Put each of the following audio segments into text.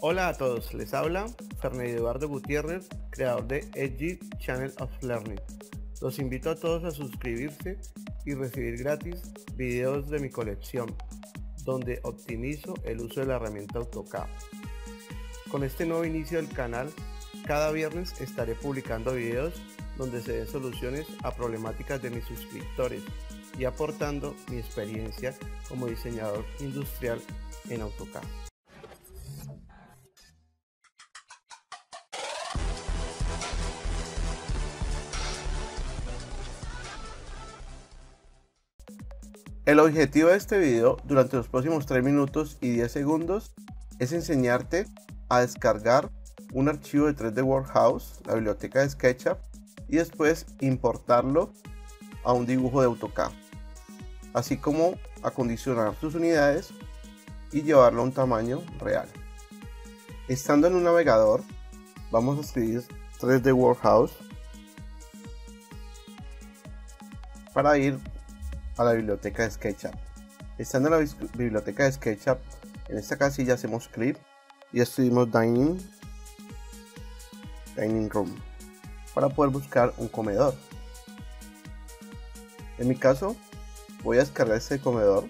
Hola a todos, les habla Ferney Eduardo Gutiérrez, creador de FG Channel of Learning. Los invito a todos a suscribirse y recibir gratis videos de mi colección, donde optimizo el uso de la herramienta AutoCAD. Con este nuevo inicio del canal, cada viernes estaré publicando videos donde se den soluciones a problemáticas de mis suscriptores y aportando mi experiencia como diseñador industrial en AutoCAD. El objetivo de este video durante los próximos 3 minutos y 10 segundos es enseñarte a descargar un archivo de 3D Warehouse, la biblioteca de SketchUp, y después importarlo a un dibujo de AutoCAD, así como acondicionar tus unidades y llevarlo a un tamaño real. Estando en un navegador, vamos a escribir 3D Warehouse para ir a la biblioteca de SketchUp. Estando en la biblioteca de SketchUp, en esta casilla hacemos clic y escribimos Dining Room para poder buscar un comedor. En mi caso voy a descargar este comedor,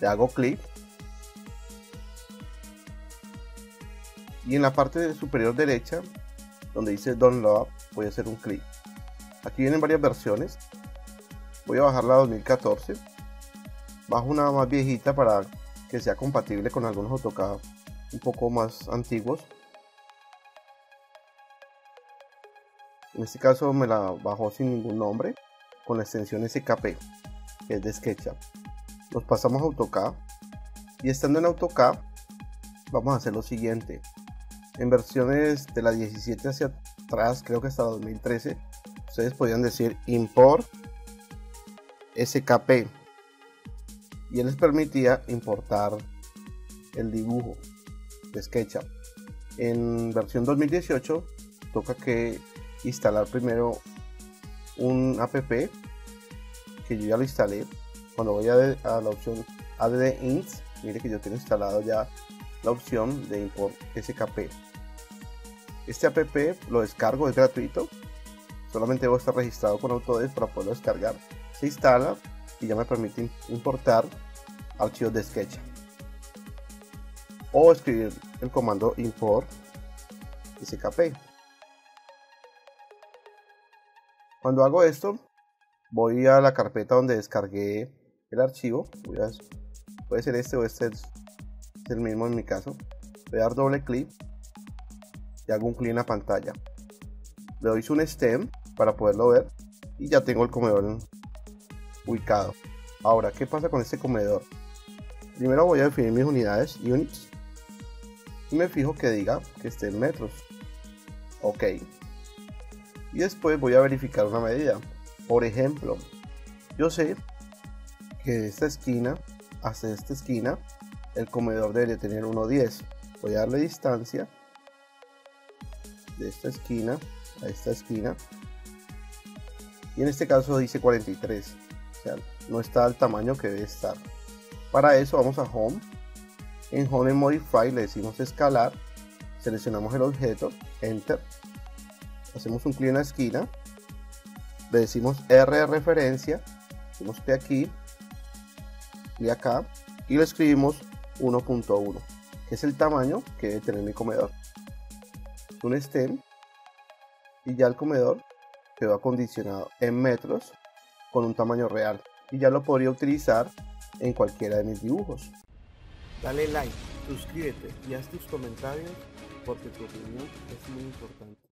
le hago clic y en la parte superior derecha donde dice Download voy a hacer un clic. Aquí vienen varias versiones. Voy a bajar la 2014, bajo una más viejita para que sea compatible con algunos AutoCAD un poco más antiguos. En este caso me la bajó sin ningún nombre, con la extensión SKP, que es de SketchUp. Nos pasamos a AutoCAD y estando en AutoCAD vamos a hacer lo siguiente. En versiones de la 17 hacia atrás, creo que hasta la 2013, ustedes podían decir import SKP y él les permitía importar el dibujo de SketchUp. En versión 2018 toca que instalar primero un app que yo ya lo instalé. Cuando voy a la opción add ints, mire que yo tengo instalado ya la opción de import SKP. Este app lo descargo, es gratuito, solamente voy a estar registrado con Autodesk para poderlo descargar. Se instala y ya me permite importar archivos de SketchUp o escribir el comando import SKP. Cuando hago esto voy a la carpeta donde descargué el archivo, puede ser este o este, es el mismo en mi caso. Voy a dar doble clic y hago un clic en la pantalla, le doy un stem para poderlo ver y ya tengo el comedor ubicado. Ahora, ¿qué pasa con este comedor? Primero voy a definir mis unidades, units, y me fijo que diga que esté en metros. Ok. Y después voy a verificar una medida. Por ejemplo, yo sé que de esta esquina hasta esta esquina el comedor debe tener 1,10. Voy a darle distancia de esta esquina a esta esquina y en este caso dice 43. O sea, no está al tamaño que debe estar. Para eso vamos a Home. En Home, en Modify, le decimos escalar. Seleccionamos el objeto, Enter. Hacemos un clic en la esquina. Le decimos R de referencia. Hacemos clic aquí y acá. Y le escribimos 1.1, que es el tamaño que debe tener mi comedor. Un stem. Y ya el comedor quedó acondicionado en metros, con un tamaño real, y ya lo podría utilizar en cualquiera de mis dibujos. Dale like, suscríbete y haz tus comentarios porque tu opinión es muy importante.